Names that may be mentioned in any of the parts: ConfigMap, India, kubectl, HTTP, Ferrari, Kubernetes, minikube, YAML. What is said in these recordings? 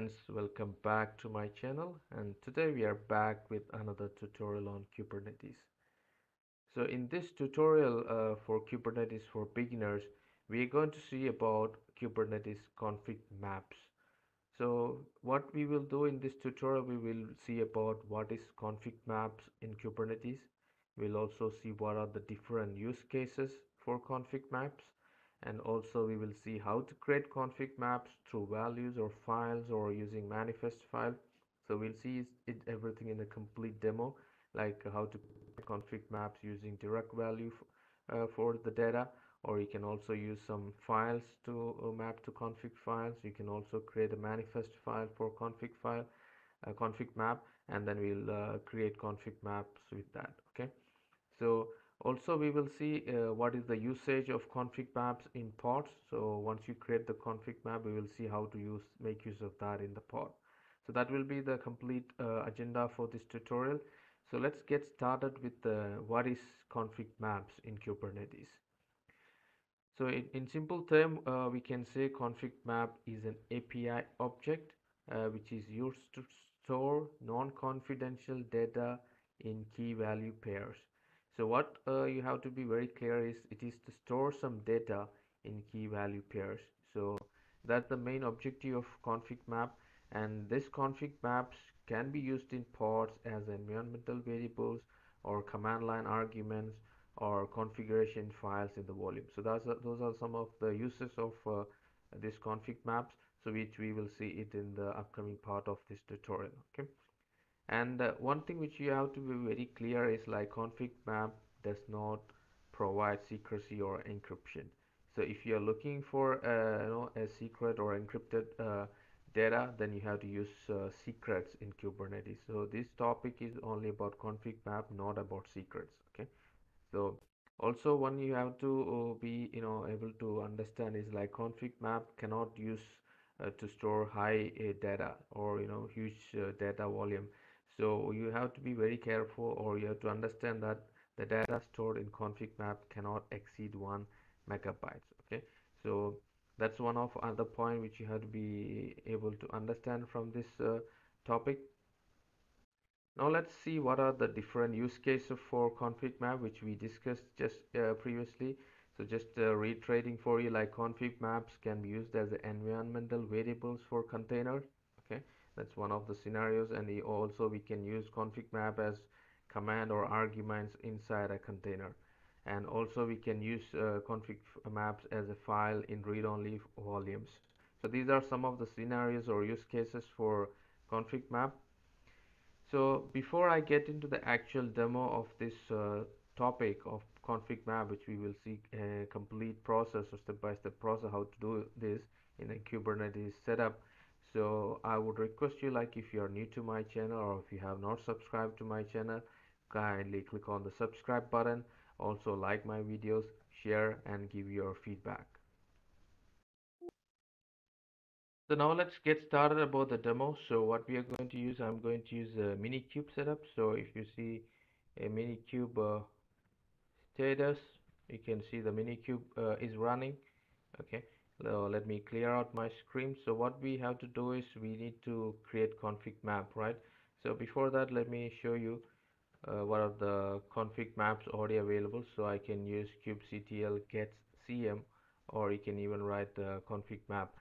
friends, welcome back to my channel, and today we are back with another tutorial on Kubernetes. So in this tutorial for Kubernetes for beginners, we are going to see about Kubernetes config maps. So what we will do in this tutorial, we will see about what is config maps in Kubernetes. We'll also see what are the different use cases for config maps, and also we will see how to create config maps through values or files or using manifest file. So we'll see it everything in a complete demo, like how to create config maps using direct value for the data, or you can also use some files to map to config files. You can also create a manifest file for config map, and then we'll create config maps with that. Okay, so also we will see what is the usage of config maps in pods. So once you create the config map, we will see how to make use of that in the pod. So that will be the complete agenda for this tutorial. So let's get started with what is config maps in Kubernetes. So in simple term, we can say config map is an API object which is used to store non-confidential data in key value pairs. So what you have to be very clear is it is to store some data in key value pairs. So that's the main objective of config map, and this config maps can be used in pods as environmental variables or command line arguments or configuration files in the volume. So those are some of the uses of this config maps, so which we will see it in the upcoming part of this tutorial. Okay. And one thing which you have to be very clear is like config map does not provide secrecy or encryption. So if you are looking for a secret or encrypted data, then you have to use secrets in Kubernetes. So this topic is only about config map, not about secrets. Okay. So also one you have to be able to understand is like config map cannot use to store high data or huge data volume. So you have to be very careful, or you have to understand that the data stored in config map cannot exceed 1 MB. Okay, so that's one of other point which you have to be able to understand from this topic. Now let's see what are the different use cases for config map which we discussed just previously. So just reiterating for you, like config maps can be used as environmental variables for containers. Okay, that's one of the scenarios, and also we can use config map as command or arguments inside a container, and also we can use config maps as a file in read-only volumes. So these are some of the scenarios or use cases for config map. So before I get into the actual demo of this topic of config map, which we will see a complete process or step-by-step process how to do this in a Kubernetes setup, so I would request you, like if you are new to my channel or if you have not subscribed to my channel, kindly click on the subscribe button. Also like my videos, share, and give your feedback. So now let's get started about the demo. So what we are going to use, I'm going to use a minikube setup. So if you see a minikube status, you can see the minikube is running. Okay. So let me clear out my screen. So what we have to do is we need to create config map, right? So before that, let me show you what are the config maps already available. So I can use kubectl get cm, or you can even write the config map.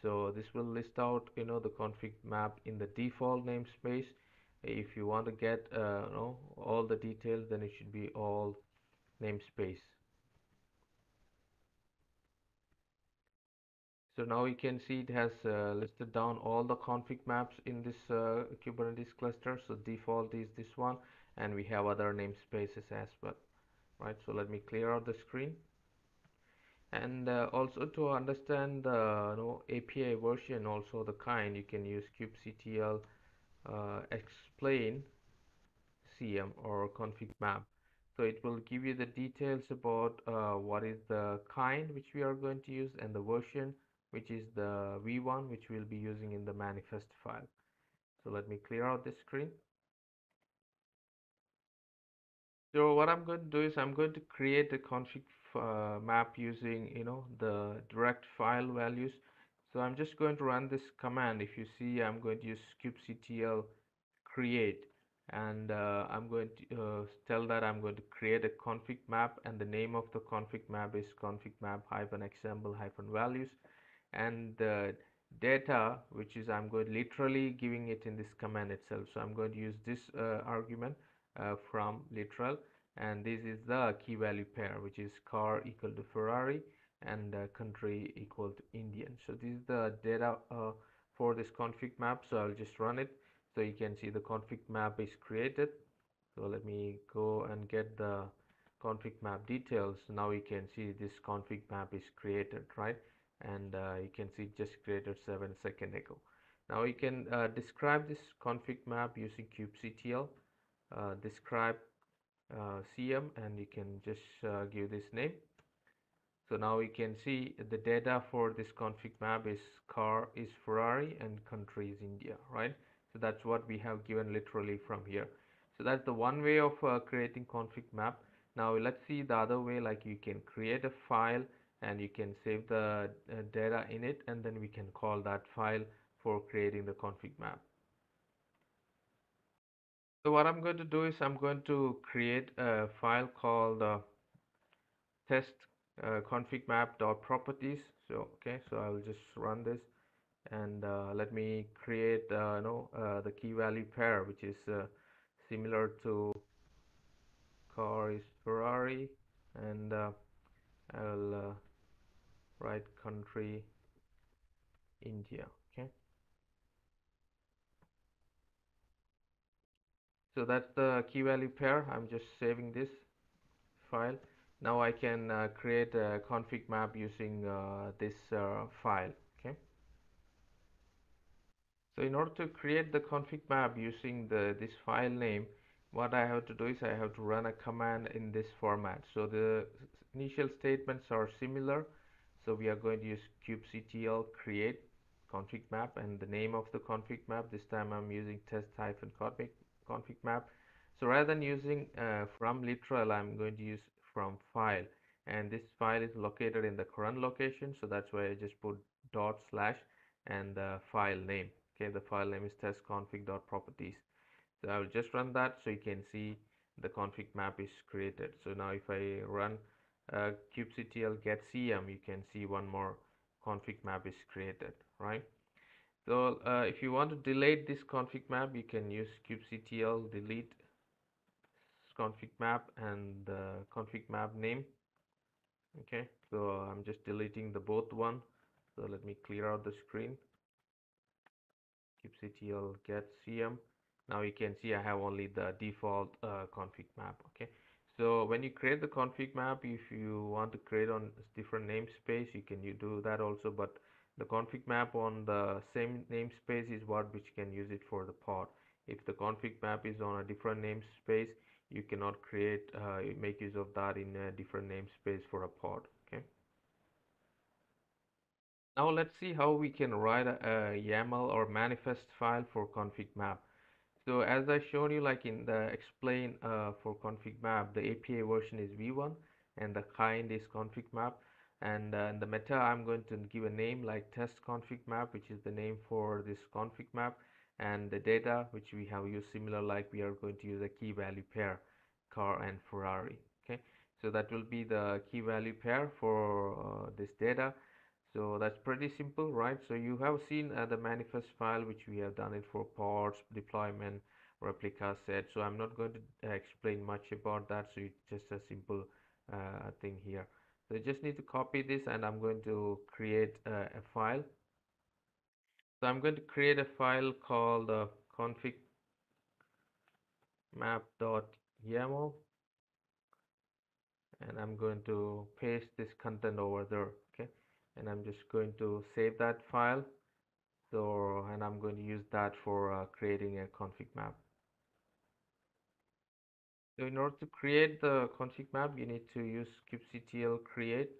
So this will list out the config map in the default namespace. If you want to get all the details, then it should be all namespace. So now you can see it has listed down all the config maps in this Kubernetes cluster. So default is this one, and we have other namespaces as well, right? So let me clear out the screen. And also to understand the API version, also the kind, you can use kubectl explain cm or config map. So it will give you the details about what is the kind which we are going to use and the version, which is the V1 which we'll be using in the manifest file. So let me clear out the screen. So what I'm going to do is I'm going to create a config map using the direct file values. So I'm just going to run this command. If you see, I'm going to use kubectl create, and I'm going to tell that I'm going to create a config map, and the name of the config map is config map -example-values, and the data, which is I'm going to literally giving it in this command itself. So I'm going to use this argument from literal, and this is the key value pair, which is car equal to Ferrari and country equal to Indian. So this is the data for this config map. So I'll just run it. So you can see the config map is created. So let me go and get the config map details. Now you can see this config map is created, right? And you can see it just created 7 seconds ago. Now you can describe this config map using kubectl describe cm, and you can just give this name. So now you can see the data for this config map is car is Ferrari and country is India, right? So that's what we have given literally from here. So that's the one way of creating config map. Now let's see the other way, like you can create a file and you can save the data in it, and then we can call that file for creating the config map. So what I'm going to do is I'm going to create a file called test config map.properties. So okay, so I'll just run this, and let me create the key value pair, which is similar to car is Ferrari, and I'll write country India. Okay, so that's the key value pair. I'm just saving this file. Now I can create a config map using this file. Okay, so in order to create the config map using this file name, what I have to do is I have to run a command in this format. So the initial statements are similar. So we are going to use kubectl create config map, and the name of the config map, this time I'm using test-config map. So rather than using from literal, I'm going to use from file, and this file is located in the current location. So that's why I just put / and the file name. Okay, the file name is test-config.properties. So I will just run that. So you can see the config map is created. So now if I run kubectl get cm, you can see one more config map is created, right? So if you want to delete this config map, you can use kubectl delete config map and the config map name. Okay, so I'm just deleting the both one. So let me clear out the screen. Kubectl get cm. Now you can see I have only the default config map. Okay, so when you create the config map, if you want to create on different namespace, you can do that also, but the config map on the same namespace is what which can use it for the pod. If the config map is on a different namespace, you cannot create make use of that in a different namespace for a pod. Okay, now let's see how we can write a YAML or manifest file for config map. So as I showed you, like in the explain for config map, the API version is v1 and the kind is config map, and in the meta I'm going to give a name like test config map, which is the name for this config map, and the data which we have used similar, like we are going to use a key value pair car and Ferrari. Okay, so that will be the key value pair for this data. So that's pretty simple, right? So you have seen the manifest file which we have done it for pods, deployment, replica set. So I'm not going to explain much about that. So it's just a simple thing here. So you just need to copy this, and I'm going to create a file. So I'm going to create a file called config map.yaml, and I'm going to paste this content over there. Okay, and I'm just going to save that file. So, and I'm going to use that for creating a config map. So in order to create the config map, you need to use kubectl create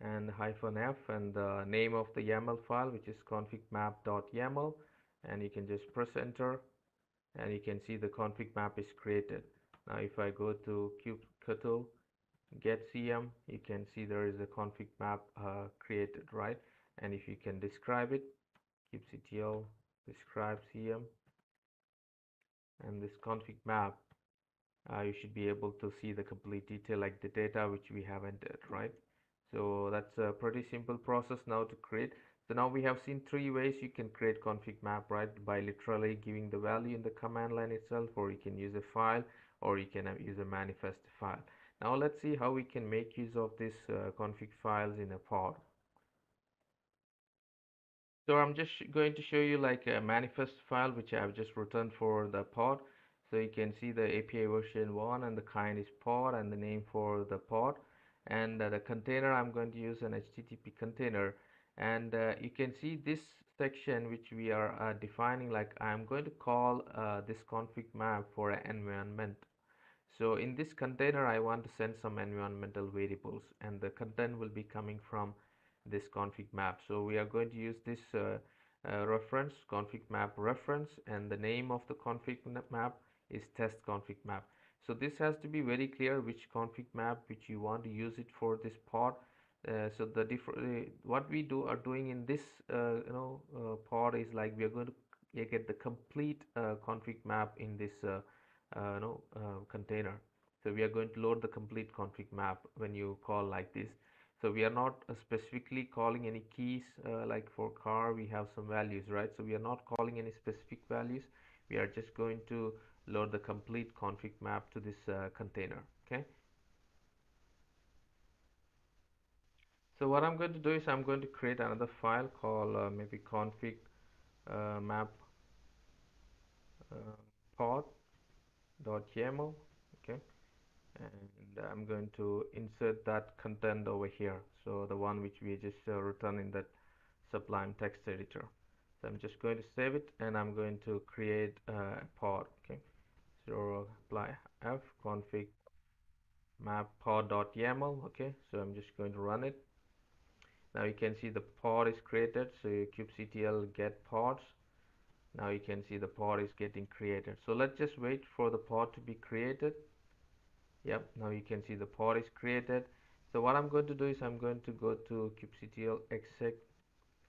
and -f and the name of the YAML file, which is config map.yaml, and you can just press enter, and you can see the config map is created. Now if I go to kubectl get cm, you can see there is a config map created, right? and if you can describe it, kubectl describe cm, and this config map, you should be able to see the complete detail, like the data which we have entered, right? So that's a pretty simple process now to create. So now we have seen three ways you can create config map, right? By literally giving the value in the command line itself, or you can use a file, or you can use a manifest file. Now let's see how we can make use of this config files in a pod. So I'm just going to show you like a manifest file which I've just written for the pod. So you can see the API version 1 and the kind is pod and the name for the pod, and the container, I'm going to use an HTTP container, and you can see this section which we are defining, like I'm going to call this config map for an environment. So in this container I want to send some environmental variables, and the content will be coming from this config map. So we are going to use this reference, config map reference, and the name of the config map is test config map. So this has to be very clear which config map which you want to use it for this pod. So the different what we are doing in this pod is like we are going to get the complete config map in this container. So we are going to load the complete config map when you call like this. So we are not specifically calling any keys, like for car we have some values, right? So we are not calling any specific values. We are just going to load the complete config map to this container. Okay, so what I'm going to do is I'm going to create another file called maybe config map pod.yaml. okay, and I'm going to insert that content over here, so the one which we just written in that Sublime text editor. So I'm just going to save it, and I'm going to create a pod. Okay, so apply f config map pod.yaml. okay, so I'm just going to run it. Now you can see the pod is created. So kubectl get pods. Now you can see the pod is getting created. So let's just wait for the pod to be created. Yep, now you can see the pod is created. So what I'm going to do is I'm going to go to kubectl exec,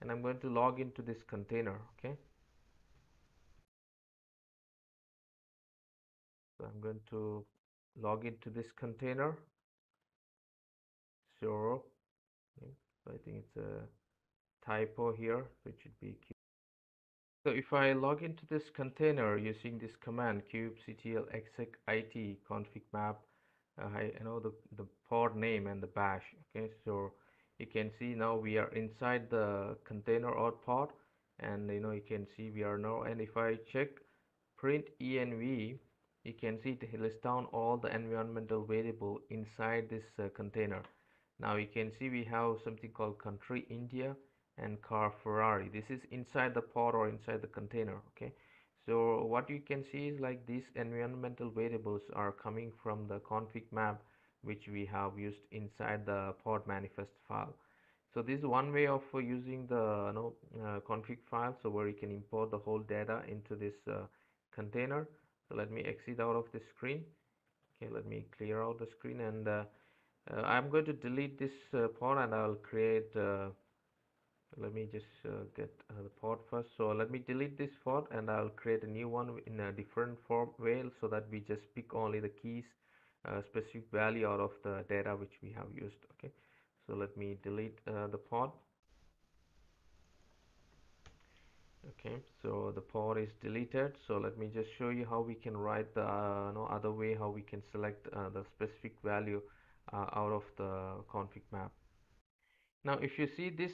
and I'm going to log into this container. Okay, so I'm going to log into this container. So I think it's a typo here, so it should be. So if I log into this container using this command kubectl exec it config map, the pod name and the bash. Okay, so you can see now we are inside the container or pod, and you can see we are now. And if I check print env, you can see it lists down all the environmental variable inside this container. Now you can see we have something called country India and car Ferrari. This is inside the pod or inside the container. Okay, so what you can see is like these environmental variables are coming from the config map which we have used inside the pod manifest file. So this is one way of using the config file, so where you can import the whole data into this container. So let me exit out of the screen. Okay, let me clear out the screen, and I'm going to delete this pod, and I'll create let me just get the pod first. So let me delete this pod, and I'll create a new one in a different form way, so that we just pick only the keys, specific value out of the data which we have used. Okay, so let me delete the pod. Okay, so the pod is deleted. So let me just show you how we can write the other way, how we can select the specific value out of the config map. Now if you see this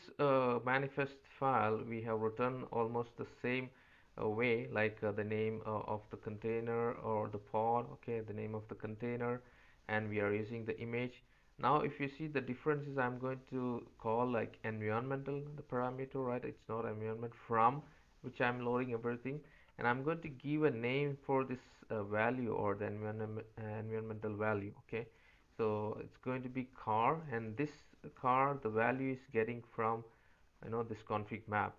manifest file, we have written almost the same way, like the name of the container or the pod. Okay, the name of the container, and we are using the image. Now if you see the differences, I'm going to call like environmental, the parameter, right? It's not environment, from which I'm loading everything, and I'm going to give a name for this value or the environmental value. Okay, so it's going to be car, and this car, the value is getting from this config map.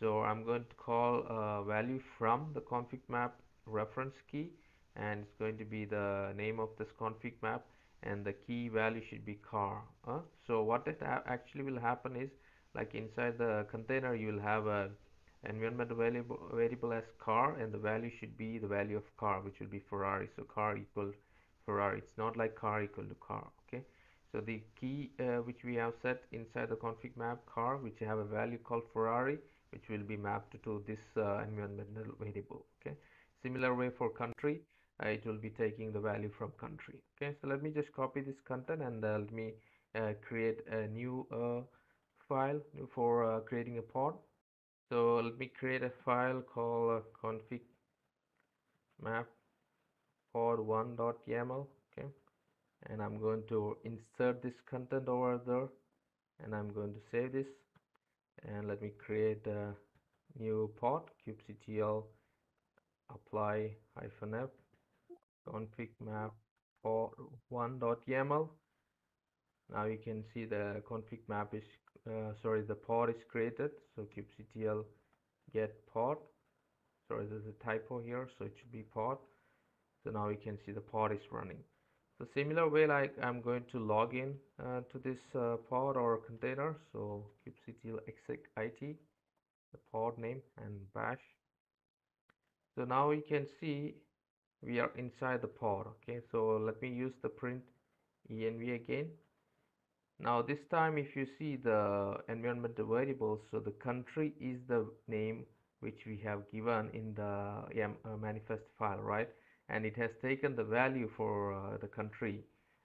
So I'm going to call value from the config map reference key, and it's going to be the name of this config map, and the key value should be car. So what it actually will happen is like inside the container you will have a environment variable as car, and the value should be the value of car, which will be Ferrari. So car equal Ferrari. It's not like car equal to car. Okay, so the key which we have set inside the config map car, which have a value called Ferrari, which will be mapped to this environmental variable. Okay, similar way for country, it will be taking the value from country. Okay, so let me just copy this content and let me create a new file for creating a pod. So let me create a file called config map pod1.yaml. okay, and I'm going to insert this content over there, and I'm going to save this, and let me create a new pod, kubectl apply -f config map pod1.yaml. Now you can see the config map is the pod is created. So kubectl get pod, sorry, there's a typo here, so it should be pod. So now you can see the pod is running. So similar way, like I'm going to log in to this pod or container. So kubectl exec it, the pod name, and bash. So now you can see we are inside the pod. Okay, so let me use the print env again. Now this time, if you see the environment variables, so the country is the name which we have given in the manifest file, right? And it has taken the value for the country,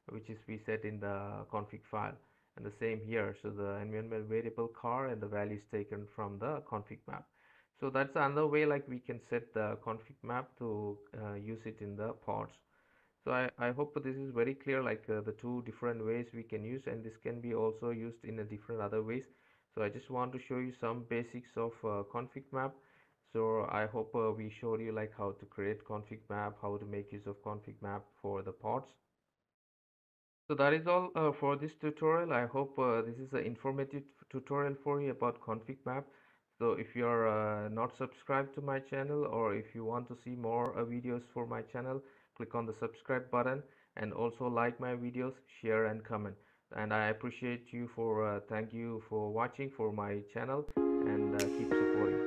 which is we set in the config file, and the same here. So the environment variable car and the value is taken from the config map. So that's another way like we can set the config map to use it in the pods. So I hope this is very clear, like the two different ways we can use, and this can be also used in a different other ways. So I just want to show you some basics of config map. So I hope we showed you like how to create config map, how to make use of config map for the pods. So that is all for this tutorial. I hope this is an informative tutorial for you about config map. So if you are not subscribed to my channel, or if you want to see more videos for my channel, click on the subscribe button, and also like my videos, share and comment. And I appreciate you for thank you for watching for my channel, and keep supporting.